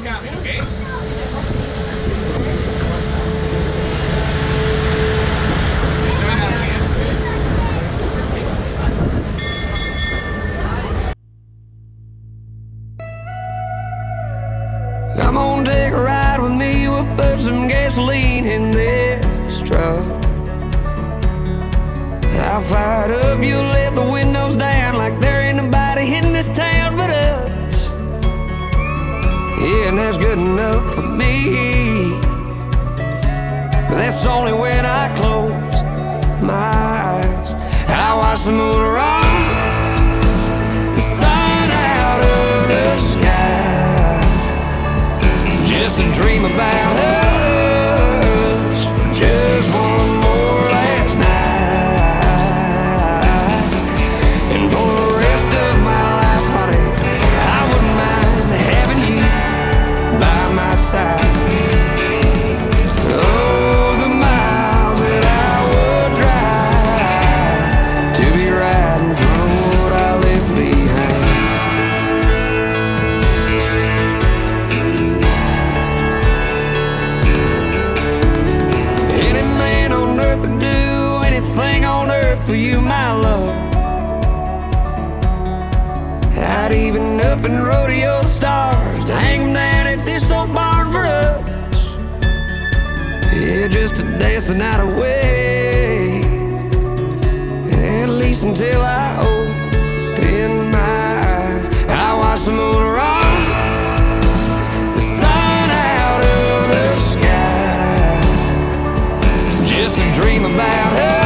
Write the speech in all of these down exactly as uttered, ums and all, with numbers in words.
escape, ¿ok? Come on, take a ride with me. We'll put some gasoline in this truck. I'll fire it up, you let the windows down, like there ain't nobody in this town but us. Yeah, and that's good enough for me, but that's only when I close my eyes. I watch the moon rise, the sun out of the sky, just a dream about us for just one more last night. And for the rest of my life, honey, I wouldn't mind having you by my side. Oh, the miles that I would drive to be riding from what I left behind. For you, my love, I'd even up and rodeo the stars to hang them down at this old barn for us. Yeah, just to dance the night away, at least until I open my eyes. I watch the moon rise, the sun out of the sky, just to dream about her.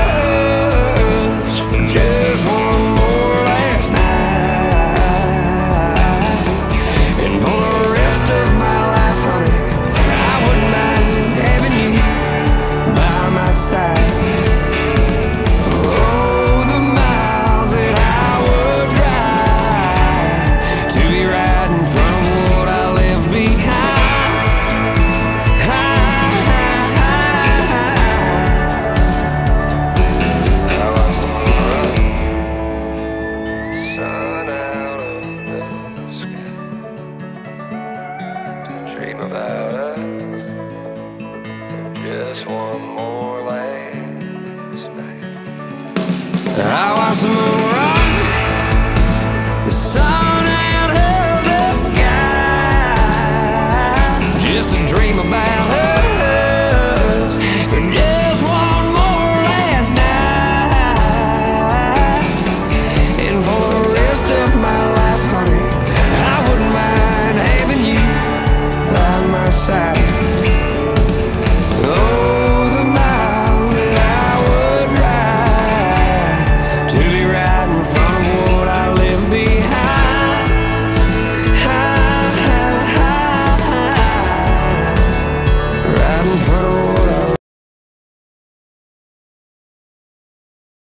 Just one more last night. I was